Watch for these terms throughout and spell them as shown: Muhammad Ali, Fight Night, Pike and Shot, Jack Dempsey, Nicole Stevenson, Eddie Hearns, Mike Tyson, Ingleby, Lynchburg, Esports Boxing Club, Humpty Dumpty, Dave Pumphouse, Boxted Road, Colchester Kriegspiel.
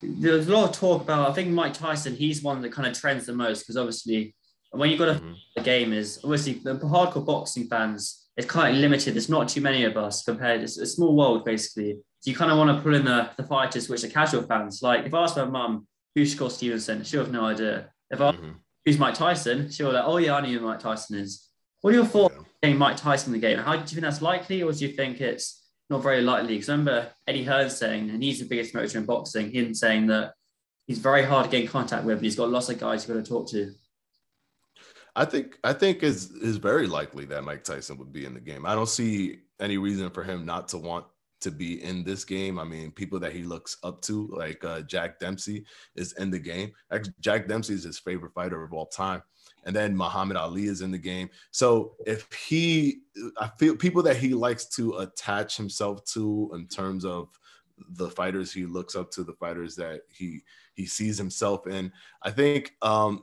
there's a lot of talk about, I think Mike Tyson, he's one that kind of trends the most, because obviously when you've got a game is, obviously the hardcore boxing fans, it's kind of limited. There's not too many of us compared. It's a small world, basically. So you kind of want to pull in the fighters, which are casual fans. Like if I asked my mum, who's Nicole Stevenson, she'll have no idea. If I asked who's Mike Tyson, she'll be like, oh yeah, I know who Mike Tyson is. What are your thoughts on getting Mike Tyson in the game? How do you think that's likely, or do you think it's not very likely? Because I remember Eddie Hearns saying, and he's the biggest promoter in boxing, him saying that he's very hard to get in contact with, but he's got lots of guys you've got to talk to. I think is very likely that Mike Tyson would be in the game. I don't see any reason for him not to want to be in this game. I mean, people that he looks up to, like Jack Dempsey, is in the game. Jack Dempsey is his favorite fighter of all time. And then Muhammad Ali is in the game. So if he, I feel people that he likes to attach himself to in terms of the fighters he looks up to, the fighters that he sees himself in, I think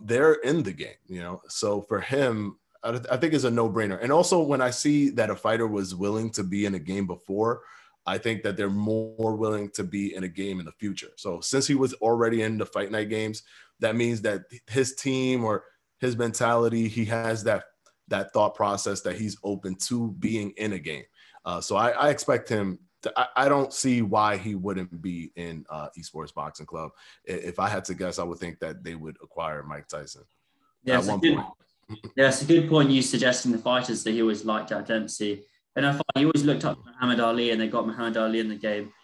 they're in the game, you know? So for him, I think it's a no-brainer. And also when I see that a fighter was willing to be in a game before, I think that they're more willing to be in a game in the future. So since he was already in the Fight Night games, that means that his team or his mentality, he has that thought process that he's open to being in a game. So I expect him I don't see why he wouldn't be in Esports Boxing Club. If I had to guess, I would think that they would acquire Mike Tyson. Yeah, it's a good point you suggesting the fighters that he always liked, Jack Dempsey. And I find he always looked up to Muhammad Ali, and they got Muhammad Ali in the game.